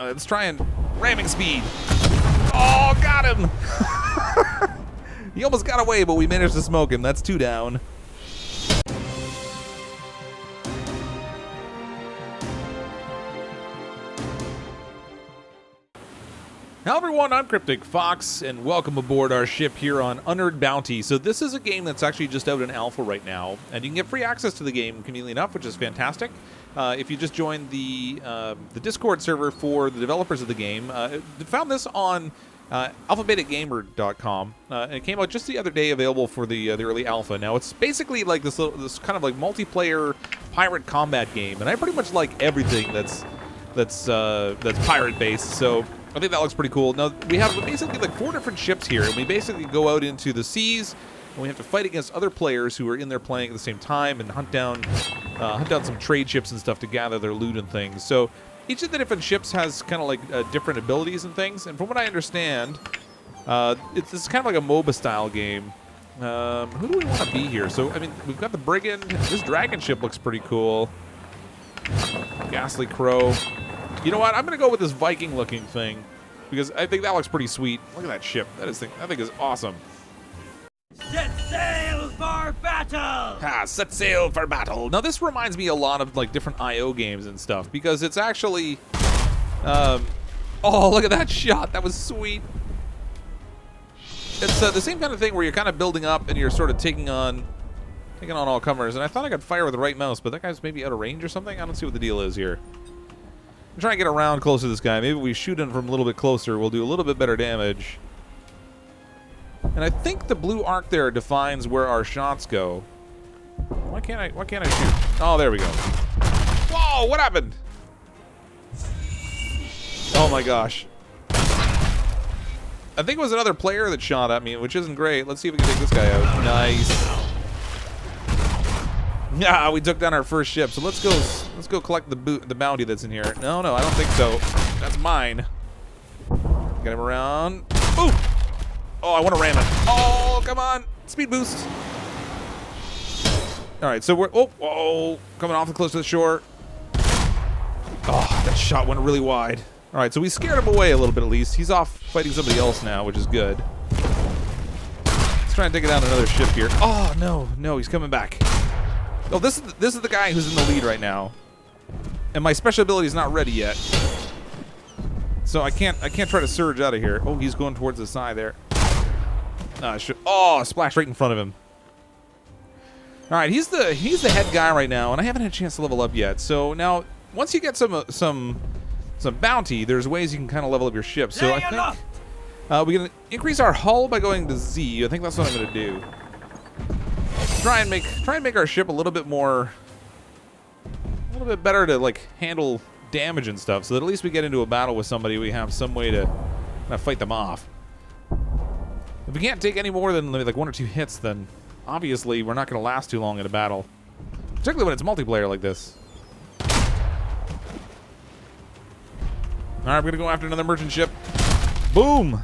Let's try and ramming speed. Oh, got him. He almost got away, but we managed to smoke him. That's two down. Hello everyone, I'm Cryptic Fox, and welcome aboard our ship here on Unearned Bounty. So this is a game that's actually just out in alpha right now, and you can get free access to the game, conveniently enough, which is fantastic. If you just join the Discord server for the developers of the game, found this on alphabetagamer.com. It came out just the other day, available for the early alpha. Now it's basically like this little, this kind of like multiplayer pirate combat game, and I pretty much like everything that's pirate based. So I think that looks pretty cool. Now, we have basically like four different ships here, and we basically go out into the seas, and we have to fight against other players who are in there playing at the same time and hunt down some trade ships and stuff to gather their loot and things. So each of the different ships has kind of like different abilities and things, and from what I understand, it's kind of like a MOBA style game. Who do we want to be here? So, I mean, we've got the Brigand. This Dragon ship looks pretty cool. Ghastly Crow. You know what? I'm going to go with this Viking-looking thing because I think that looks pretty sweet. Look at that ship. That thing is awesome. Set sail for battle! Ah, set sail for battle. Now, this reminds me a lot of, like, different I.O. games and stuff because it's actually... oh, look at that shot. That was sweet. It's the same kind of thing where you're kind of building up and you're sort of taking on all comers. And I thought I could fire with the right mouse, but that guy's maybe out of range or something. I don't see what the deal is here. I'm trying to get around closer to this guy. Maybe if we shoot him from a little bit closer, we'll do a little bit better damage. And I think the blue arc there defines where our shots go. Why can't I shoot? Oh, there we go. Whoa, what happened? Oh my gosh. I think it was another player that shot at me, which isn't great. Let's see if we can take this guy out. Nice. Yeah, we took down our first ship, so let's go collect the bounty that's in here. No, I don't think so. That's mine. Get him around. Ooh! Oh, I want to ram it. Oh, come on! Speed boost. All right, so we're coming awfully close to the shore. Oh, that shot went really wide. All right, so we scared him away a little bit at least. He's off fighting somebody else now, which is good. Let's try and take it down another ship here. Oh no, he's coming back. Oh, this is the guy who's in the lead right now, and my special ability is not ready yet, so I can't try to surge out of here. Oh, he's going towards the side there. Oh, splash right in front of him. All right, he's the head guy right now, and I haven't had a chance to level up yet. So now, once you get some bounty, there's ways you can kind of level up your ship. So I think we're gonna increase our hull by going to Z. I think that's what I'm gonna do. Try and make our ship a little bit better to like handle damage and stuff, so that at least we get into a battle with somebody, we have some way to kind of fight them off. If we can't take any more than like one or two hits, then obviously we're not going to last too long in a battle, particularly when it's multiplayer like this. All right, we're going to go after another merchant ship. Boom!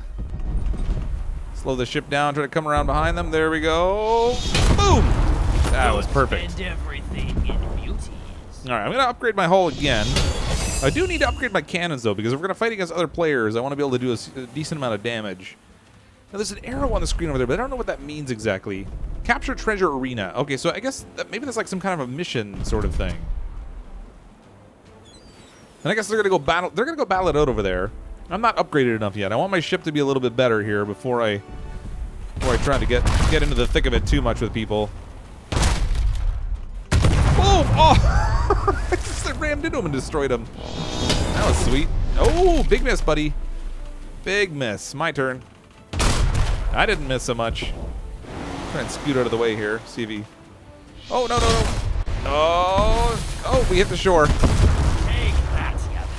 Slow the ship down, try to come around behind them. There we go. Boom! That was perfect. All right, I'm going to upgrade my hull again. I do need to upgrade my cannons, though, because if we're going to fight against other players, I want to be able to do a decent amount of damage. Now, there's an arrow on the screen over there, but I don't know what that means exactly. Capture treasure arena. Okay, so I guess that maybe that's like some kind of a mission sort of thing. And I guess they're going to go battle. They're going to go battle it out over there. I'm not upgraded enough yet. I want my ship to be a little bit better here before I try to get into the thick of it too much with people. Boom! Oh! I just rammed into him and destroyed him. That was sweet. Oh, big miss, buddy. Big miss. My turn. I didn't miss so much. Try and scoot out of the way here. See if he... Oh, no. Oh, we hit the shore.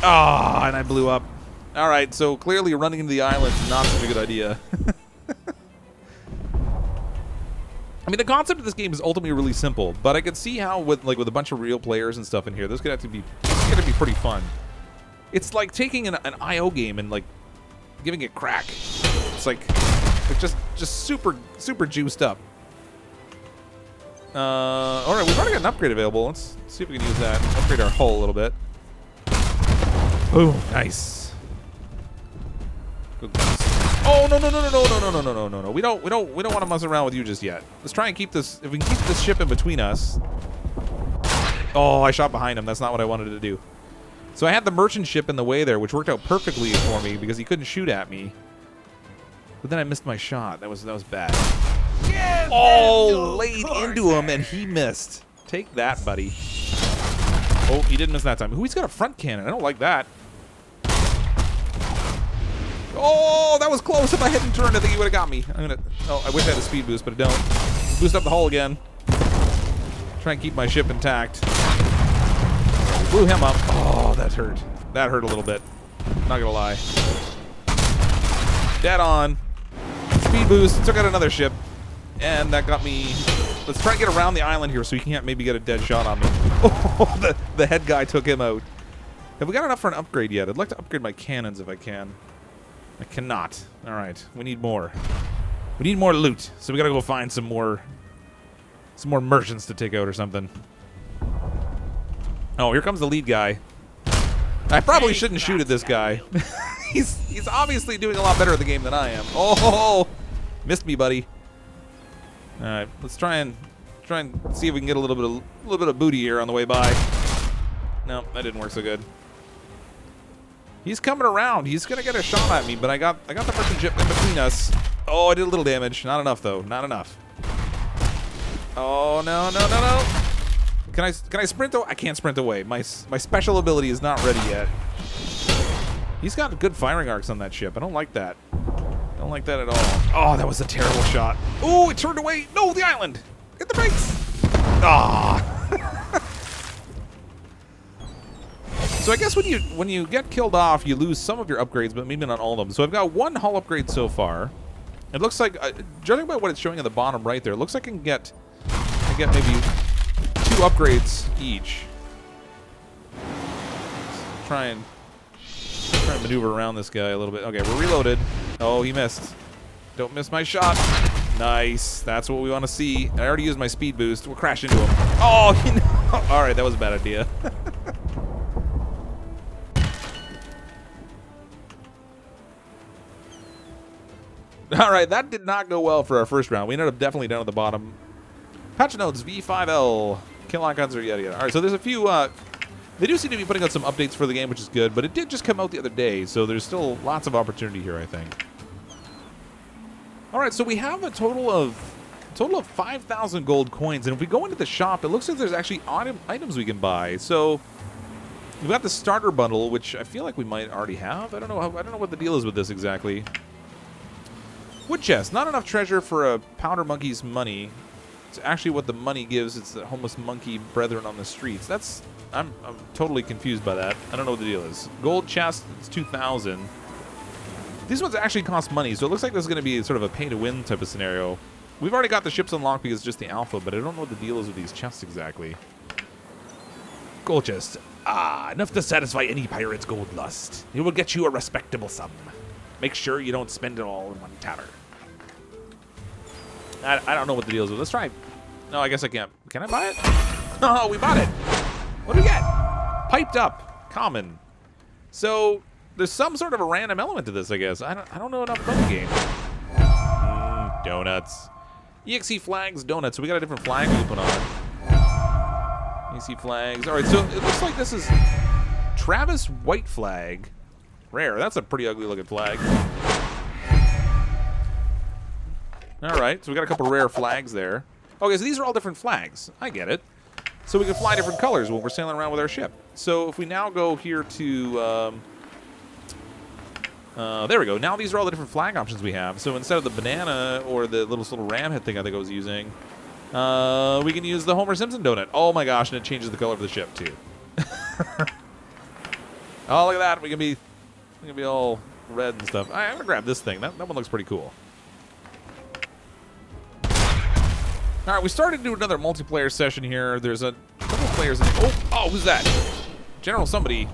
Ah, oh, and I blew up. All right, so clearly running into the island is not such a good idea. I mean, the concept of this game is ultimately really simple, but I could see how with a bunch of real players and stuff in here, this is gonna be pretty fun. It's like taking an I.O. game and like giving it crack. It's like just super juiced up. All right, we've already got an upgrade available. Let's see if we can use that. Upgrade our hull a little bit. Boom, nice. quick ones. Oh no no no no no no no no no no no! We don't want to mess around with you just yet. Let's try and keep this. If we can keep this ship in between us. Oh, I shot behind him. That's not what I wanted to do. So I had the merchant ship in the way there, which worked out perfectly for me because he couldn't shoot at me. But then I missed my shot. That was bad. Give oh, laid into him and he missed. Take that, buddy. Oh, he didn't miss that time. Ooh, he's got a front cannon. I don't like that. Oh, that was close. If I hadn't turned, I think he would have got me. Oh, I wish I had a speed boost, but I don't. Boost up the hull again. Try and keep my ship intact. Blew him up. Oh, that hurt. That hurt a little bit. Not gonna lie. Dead on. Speed boost. Took out another ship, and that got me. Let's try and get around the island here so he can't maybe get a dead shot on me. Oh, the head guy took him out. Have we got enough for an upgrade yet? I'd like to upgrade my cannons if I can. I cannot. All right, we need more. We need more loot, so we gotta go find some more merchants to take out or something. Oh, here comes the lead guy. I probably shouldn't shoot at this guy. He's obviously doing a lot better at the game than I am. Oh, missed me, buddy. All right, let's try and see if we can get a little bit of booty here on the way by. No, that didn't work so good. He's coming around. He's gonna get a shot at me, but I got the merchant ship in between us. Oh, I did a little damage. Not enough though. Not enough. Oh no no no no. Can I sprint away? I can't sprint away. My special ability is not ready yet. He's got good firing arcs on that ship. I don't like that. I don't like that at all. Oh, that was a terrible shot. Oh, it turned away. No, the island. Hit the brakes. Ah. So I guess when you get killed off, you lose some of your upgrades, but maybe not all of them. So I've got one hull upgrade so far. It looks like, judging by what it's showing at the bottom right there, it looks like I can get maybe upgrades each. Try and maneuver around this guy a little bit. Okay, we're reloaded. Oh, he missed. Don't miss my shot. Nice. That's what we want to see. I already used my speed boost. We'll crash into him. Oh, he no. All right, that was a bad idea. All right, that did not go well for our first round. We ended up definitely down at the bottom. Patch notes, V5L. Kill icons or yada yada. All right, so there's a few. They do seem to be putting out some updates for the game, which is good. But it did just come out the other day, so there's still lots of opportunity here, I think. All right, so we have a total of 5,000 gold coins, and if we go into the shop, it looks like there's actually items we can buy. So we've got the starter bundle, which I feel like we might already have. I don't know what the deal is with this exactly. Wood chest. Not enough treasure for a powder monkey's money. It's actually what the money gives. It's the homeless monkey brethren on the streets. That's I'm totally confused by that. I don't know what the deal is. Gold chest, it's 2,000. These ones actually cost money, so it looks like this is going to be sort of a pay-to-win type of scenario. We've already got the ships unlocked because it's just the alpha, but I don't know what the deal is with these chests exactly. Gold chest. Ah, enough to satisfy any pirate's gold lust. It will get you a respectable sum. Make sure you don't spend it all in one tavern. I don't know what the deal is with. Let's try. No, I guess I can't. Can I buy it? Oh, we bought it. What do we get? Piped up. Common. So there's some sort of a random element to this, I guess. I don't know enough about the game. Donuts. EXE flags, donuts. So we got a different flag we can put on. EXE flags. All right, so it looks like this is Travis White flag. Rare. That's a pretty ugly looking flag. All right, so we got a couple rare flags there. Okay, so these are all different flags. I get it. So we can fly different colors when we're sailing around with our ship. So if we now go here to... there we go. Now these are all the different flag options we have. So instead of the banana or the little ram head thing I think I was using, we can use the Homer Simpson donut. Oh, my gosh, and it changes the color of the ship, too. Oh, look at that. We can be all red and stuff. All right, I'm going to grab this thing. That one looks pretty cool. All right, we started to do another multiplayer session here. There's a couple of players in here. Oh, who's that? General somebody.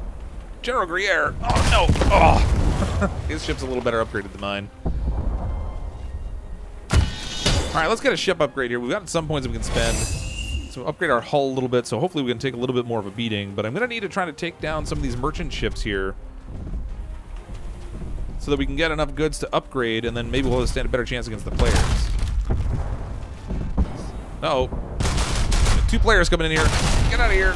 General Grier. Oh, no. Oh. His ship's a little better upgraded than mine. All right, let's get a ship upgrade here. We've got some points we can spend. So upgrade our hull a little bit, so hopefully we can take a little bit more of a beating. But I'm going to need to try to take down some of these merchant ships here. so that we can get enough goods to upgrade, and then maybe we'll stand a better chance against the players. Uh-oh. Two players coming in here. Get out of here.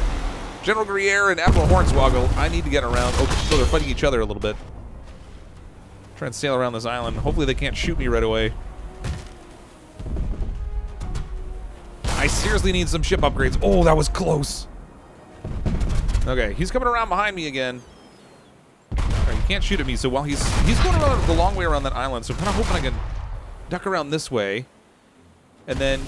General Grier and Admiral Hornswoggle. I need to get around. Oh, so they're fighting each other a little bit. Trying to sail around this island. Hopefully they can't shoot me right away. I seriously need some ship upgrades. Oh, that was close. Okay, he's coming around behind me again. All right, he can't shoot at me, so while he's going around the long way around that island, so I'm kind of hoping I can duck around this way. And then...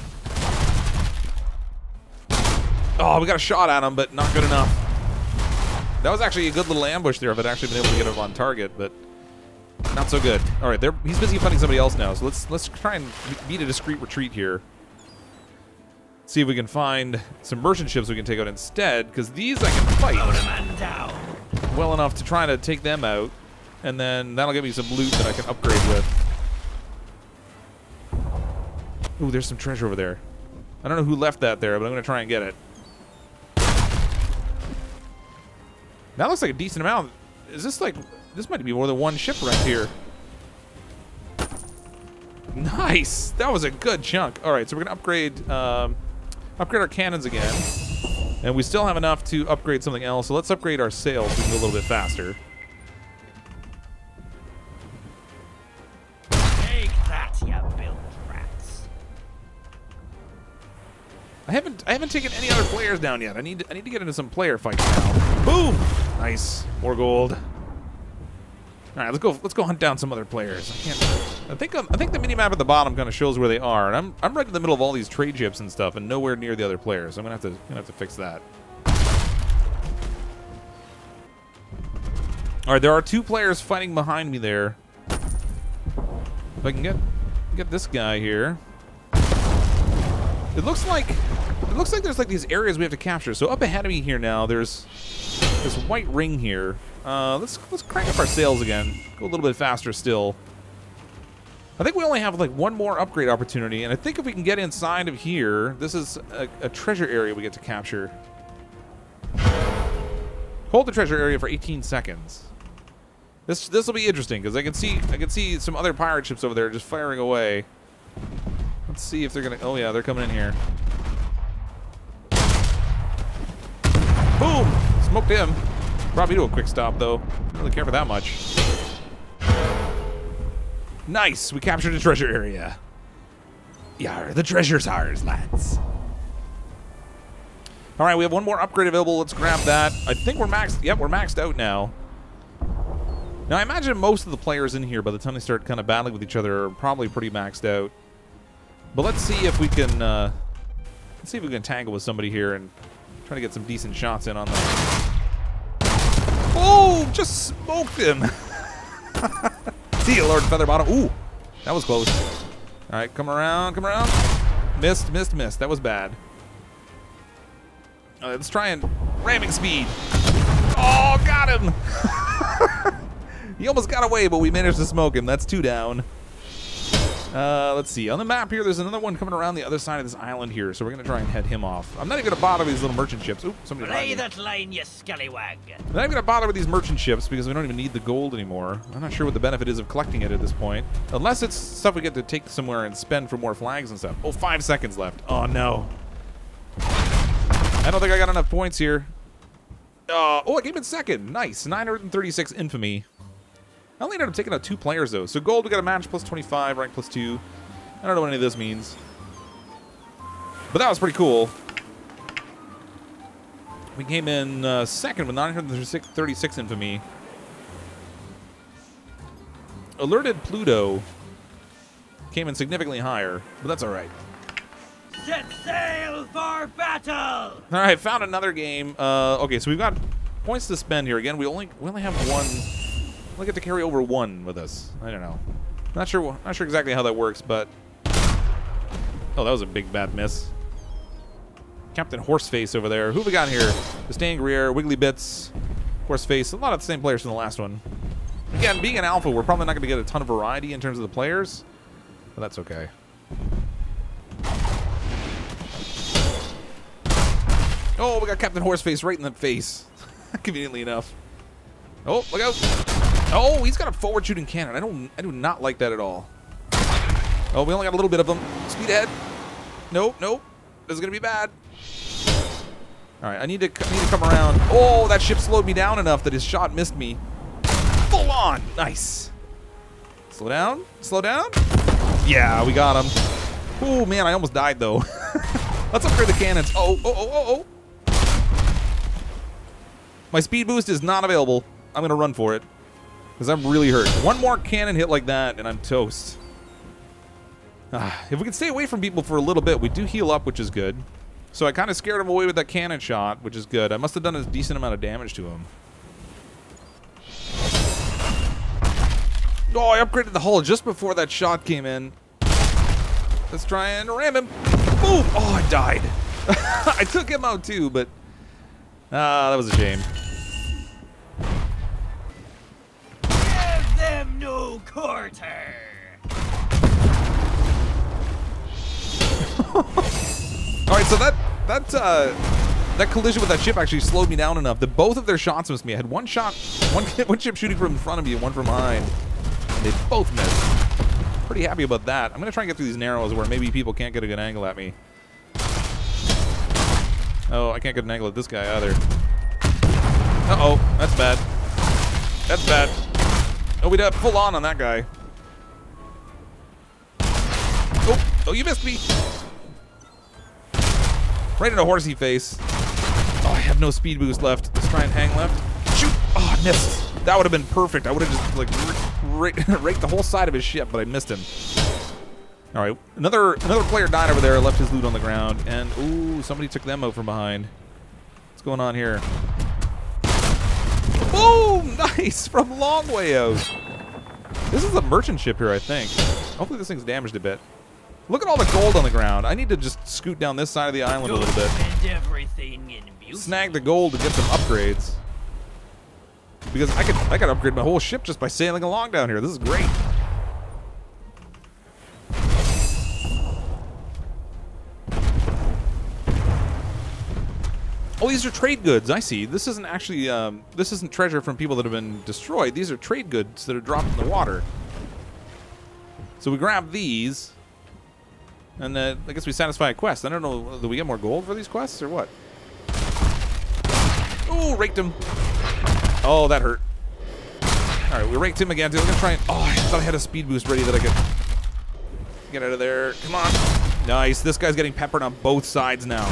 oh, we got a shot at him, but not good enough. That was actually a good little ambush there if I'd actually been able to get him on target, but not so good. All right, he's busy fighting somebody else now, so let's try and beat a discreet retreat here. See if we can find some merchant ships we can take out instead, because these I can fight well enough to try to take them out, and then that'll give me some loot that I can upgrade with. Ooh, there's some treasure over there. I don't know who left that there, but I'm going to try and get it. That looks like a decent amount. Is this like... this might be more than one ship right here. Nice! That was a good chunk. All right, so we're going to upgrade... upgrade our cannons again, and we still have enough to upgrade something else, so let's upgrade our sails so we can go a little bit faster. Take that, you build rats. I haven't taken any other players down yet. I need to get into some player fights now. Boom! Nice. More gold. All right, let's go hunt down some other players. I think the minimap at the bottom kind of shows where they are, and I'm right in the middle of all these trade ships and stuff, and nowhere near the other players. So I'm gonna have to fix that. All right, there are two players fighting behind me there. If I can get this guy here, it looks like there's like these areas we have to capture. So up ahead of me here now, there's this white ring here. Let's crank up our sails again. Go a little bit faster still. I think we only have like one more upgrade opportunity, and I think if we can get inside of here, this is a treasure area we get to capture. Hold the treasure area for 18 seconds. This will be interesting because I can see some other pirate ships over there just firing away. Let's see if they're gonna. Oh yeah, they're coming in here. Boom! Smoked him. Brought me to a quick stop, though. I don't really care for that much. Nice! We captured a treasure area. Yar, the treasure's ours, lads. All right, we have one more upgrade available. Let's grab that. I think we're maxed. Yep, we're maxed out now. Now, I imagine most of the players in here, by the time they start kind of battling with each other, are probably pretty maxed out. But let's see if we can... let's see if we can tangle with somebody here and try to get some decent shots in on them. Oh, just smoked him. See you, Lord Featherbottom. Ooh, that was close. All right, come around. Missed. That was bad. All right, let's try and... ramming speed. Oh, got him. He almost got away, but we managed to smoke him. That's two down. Let's see. On the map here, there's another one coming around the other side of this island here, so we're going to try and head him off. I'm not even going to bother with these little merchant ships. Oop, somebody behind me. Play that lane, you scallywag. I'm not even going to bother with these merchant ships because we don't even need the gold anymore. I'm not sure what the benefit is of collecting it at this point. Unless it's stuff we get to take somewhere and spend for more flags and stuff. Oh, 5 seconds left. Oh, no. I don't think I got enough points here. Oh, I came in second. Nice. 936 infamy. I only ended up taking out two players, though. So gold, we got a match, plus 25, rank plus 2. I don't know what any of this means. But that was pretty cool. We came in second with 936 infamy. Alerted Pluto came in significantly higher, but that's all right. Set sail for battle! All right, found another game. Okay, so we've got points to spend here. Again, we only have one... I get to carry over one with us. I don't know. Not sure exactly how that works, but... oh, that was a big bad miss. Captain Horseface over there. Who we got here? Disdain, Grier, Wiggly Bits, Horseface. A lot of the same players from the last one. Again, being an alpha, we're probably not going to get a ton of variety in terms of the players, but that's okay. Oh, we got Captain Horseface right in the face. Conveniently enough. Oh, look out. Oh, he's got a forward shooting cannon. I do not like that at all. Oh, we only got a little bit of them. Speed ahead. Nope, nope. This is gonna be bad. All right, I need to come around. Oh, that ship slowed me down enough that his shot missed me. Full on, nice. Slow down, slow down. Yeah, we got him. Oh man, I almost died though. Let's upgrade the cannons. Oh, oh, oh, oh, oh. My speed boost is not available. I'm gonna run for it because I'm really hurt. One more cannon hit like that, and I'm toast. If we can stay away from people for a little bit, we do heal up, which is good. So I kind of scared him away with that cannon shot, which is good. I must have done a decent amount of damage to him. Oh, I upgraded the hull just before that shot came in. Let's try and ram him. Boom! Oh, I died. I took him out too, but... that was a shame. Give them no quarter! All right, so that collision with that ship actually slowed me down enough that both of their shots missed me. I had one shot, one ship shooting from in front of me and one from behind. And they both missed. Pretty happy about that. I'm gonna try and get through these narrows where maybe people can't get a good angle at me. Oh, I can't get an angle at this guy either. Uh-oh, that's bad. That's bad. Oh, we did full on that guy. Oh, oh, you missed me. Right in a horsey face. Oh, I have no speed boost left. Let's try and hang left. Shoot! Oh, I missed. That would have been perfect. I would have just, like, raked the whole side of his ship, but I missed him. All right, another player died over there, left his loot on the ground, and, ooh, somebody took them out from behind. What's going on here? Boom! Nice! From long way out. This is a merchant ship here, I think. Hopefully this thing's damaged a bit. Look at all the gold on the ground. I need to just scoot down this side of the island a little bit. Snag the gold to get some upgrades. Because I could upgrade my whole ship just by sailing along down here. This is great. Oh, these are trade goods. I see. This isn't actually this isn't treasure from people that have been destroyed. These are trade goods that are dropped in the water. So we grab these. And I guess we satisfy a quest. I don't know, do we get more gold for these quests or what? Ooh, raked him. Oh, that hurt. All right, we raked him again. Dude, I'm gonna try and, oh, I thought I had a speed boost ready that I could get out of there. Come on. Nice, this guy's getting peppered on both sides now.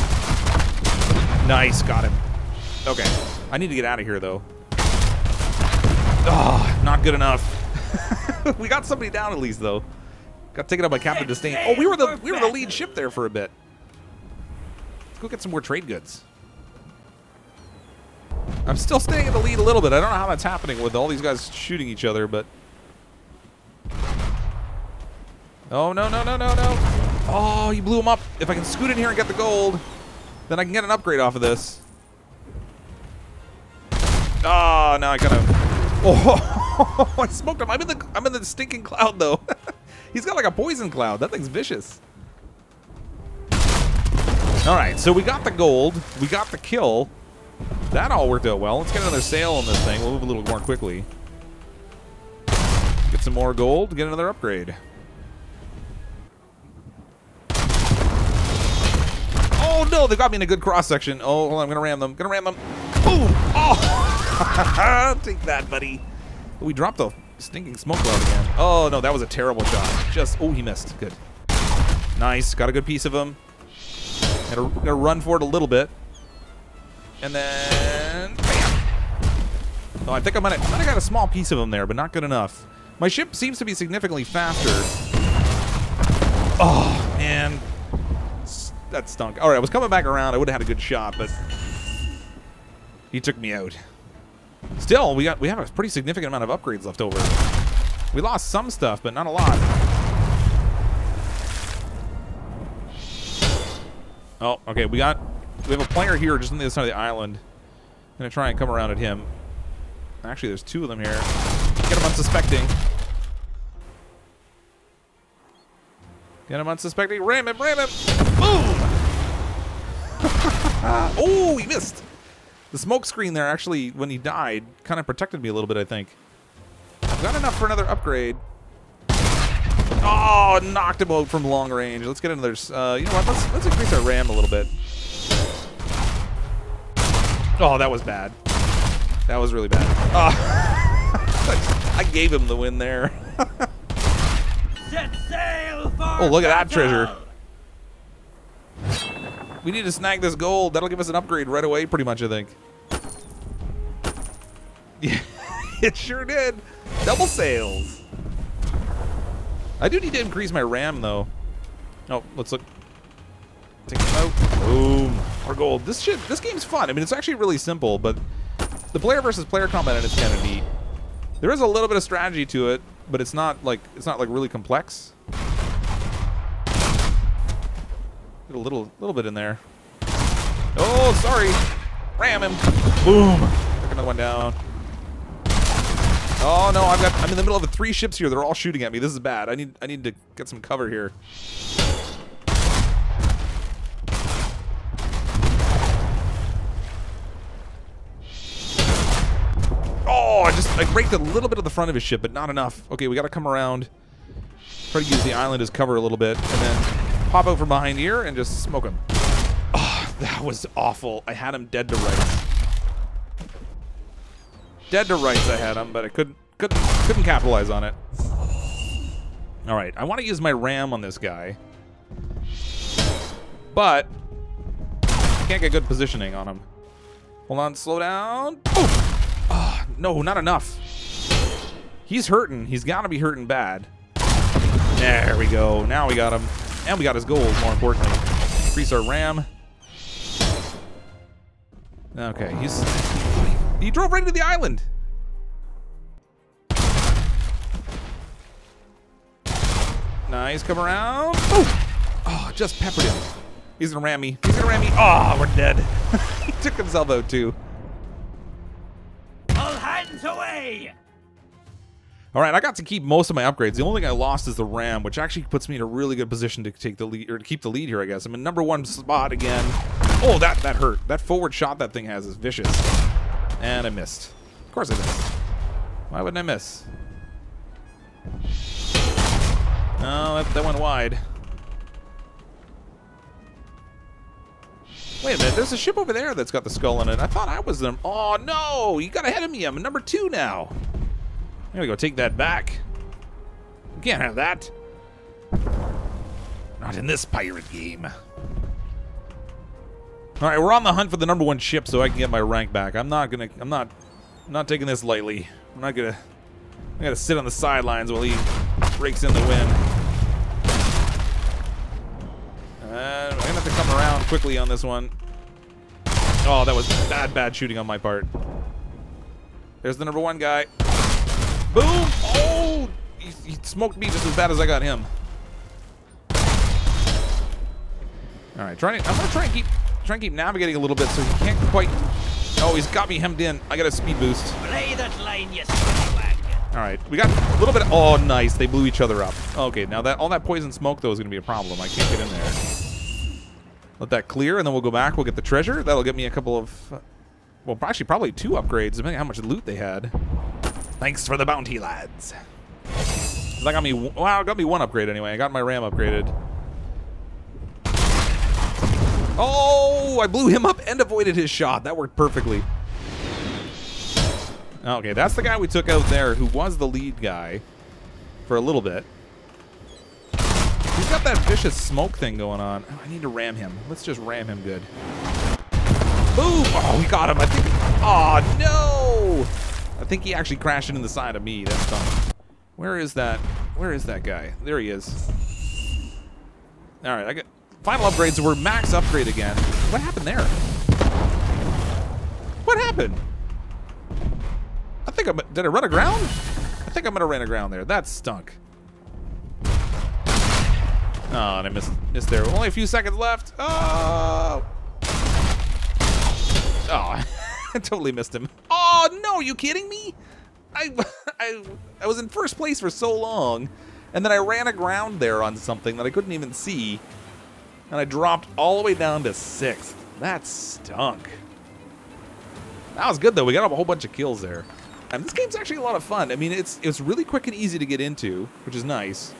Nice, got him. Okay, I need to get out of here though. Oh, not good enough. We got somebody down at least though. Got taken up by Captain Disdain. Oh, we were the lead ship there for a bit. Let's go get some more trade goods. I'm still staying in the lead a little bit. I don't know how that's happening with all these guys shooting each other, but... Oh, no, no, no, no, no. Oh, you blew him up. If I can scoot in here and get the gold, then I can get an upgrade off of this. Oh, now I kind of... Oh, I smoked him. I'm in the stinking cloud, though. He's got like a poison cloud. That thing's vicious. All right, so we got the gold. We got the kill. That all worked out well. Let's get another sail on this thing. We'll move a little more quickly. Get some more gold. Get another upgrade. Oh, no. They got me in a good cross-section. Oh, hold on. I'm going to ram them. Going to ram them. Boom. Oh. Take that, buddy. We dropped the... Stinking smoke cloud again. Oh, no, that was a terrible shot. Just, oh, he missed. Good. Nice. Got a good piece of him. Gonna run for it a little bit. And then, bam. Oh, I think I might have got a small piece of him there, but not good enough. My ship seems to be significantly faster. Oh, man. That stunk. All right, I was coming back around. I would have had a good shot, but he took me out. Still, we have a pretty significant amount of upgrades left over. We lost some stuff, but not a lot. Oh, okay, we have a player here just on the other side of the island. I'm gonna try and come around at him. Actually, there's two of them here. Get him unsuspecting. Get him unsuspecting. Ram him, ram him. Boom! Oh, he missed. The smoke screen there actually, when he died, kind of protected me a little bit, I think. Not enough for another upgrade. Oh, knocked him out from long range. Let's get another. You know what? Let's increase our RAM a little bit. Oh, that was bad. That was really bad. Oh. I gave him the win there. Set sail for oh, look at that treasure. We need to snag this gold. That'll give us an upgrade right away, pretty much, I think. Yeah, it sure did. Double sails. I do need to increase my RAM, though. Oh, let's look. Take it out. Boom. Our gold. This game's fun. I mean, it's actually really simple, but the player versus player combat is kind of neat. There is a little bit of strategy to it, but it's not like really complex. Get a little bit in there. Oh, sorry. Ram him. Boom. Took another one down. Oh no, I'm in the middle of three ships here. They're all shooting at me. This is bad. I need to get some cover here. Oh, I raked a little bit of the front of his ship, but not enough. Okay, we gotta come around. Try to use the island as cover a little bit, and then pop out from behind here and just smoke him. Oh, that was awful. I had him dead to rights. Dead to rights I had him, but I couldn't capitalize on it. All right, I want to use my RAM on this guy, but I can't get good positioning on him. Hold on, slow down. Oh, no, not enough. He's hurting. He's got to be hurting bad. There we go. Now we got him, and we got his gold. More importantly, increase our RAM. Okay, He drove right into the island. Nice, come around. Oh, just peppered him. He's gonna ram me. He's gonna ram me. Oh, we're dead. He took himself out too. All hands away. All right, I got to keep most of my upgrades. The only thing I lost is the RAM, which actually puts me in a really good position to take the lead or to keep the lead here. I guess I'm in #1 spot again. Oh, that hurt. That forward shot that thing has is vicious. And I missed. Of course I missed. Why wouldn't I miss? Oh, that went wide. Wait a minute, there's a ship over there that's got the skull in it. I thought I was them. Oh no, you got ahead of me. I'm in #2 now. There we go, take that back. You can't have that. Not in this pirate game. All right, we're on the hunt for the #1 ship so I can get my rank back. I'm not taking this lightly. I gotta sit on the sidelines while he rakes in the wind. I'm gonna have to come around quickly on this one. Oh, that was bad shooting on my part. There's the #1 guy. Boom! Oh, he smoked me just as bad as I got him. All right, I'm gonna try and keep navigating a little bit so he can't quite. Oh, he's got me hemmed in. I got a speed boost. Play that line, you swag. All right, we got a little bit. Oh, nice. They blew each other up. Okay, now that all that poison smoke though is gonna be a problem. I can't get in there. Let that clear, and then we'll go back. We'll get the treasure. That'll get me a couple of, well, actually probably 2 upgrades, depending on how much loot they had. Thanks for the bounty, lads. That got me. Wow, it got me 1 upgrade anyway. I got my RAM upgraded. Oh, I blew him up and avoided his shot. That worked perfectly. Okay, that's the guy we took out there who was the lead guy for a little bit. He's got that vicious smoke thing going on. Oh, I need to ram him. Let's just ram him good. Boom! Oh, we got him. I think. Oh, no! I think he actually crashed into the side of me. That's dumb. Where is that? Where is that guy? There he is. All right, I got... Final upgrades, so we're max upgrade again. What happened there? What happened? I think did I run aground? I think I might have ran aground there. That stunk. Oh, and I missed there. Only a few seconds left. Oh. Oh, I totally missed him. Oh, no, are you kidding me? I was in first place for so long, and then I ran aground there on something that I couldn't even see. And I dropped all the way down to 6th. That stunk. That was good, though. We got up a whole bunch of kills there. And this game's actually a lot of fun. I mean, it's really quick and easy to get into, which is nice.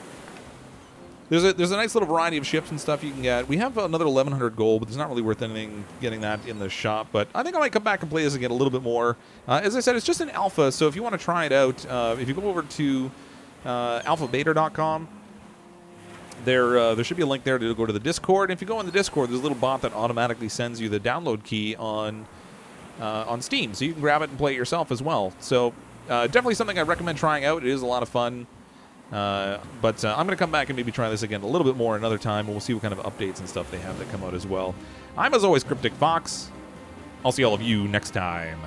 There's a nice little variety of ships and stuff you can get. We have another 1,100 gold, but it's not really worth anything getting that in the shop. But I think I might come back and play this again a little bit more. As I said, it's just an alpha, so if you want to try it out, if you go over to alphabetagamer.com, there should be a link there to go to the Discord. And if you go on the Discord, there's a little bot that automatically sends you the download key on Steam, so you can grab it and play it yourself as well. So definitely something I recommend trying out. It is a lot of fun. But I'm going to come back and maybe try this again a little bit more another time, and we'll see what kind of updates and stuff they have that come out as well. I'm, as always, Cryptic Fox. I'll see all of you next time.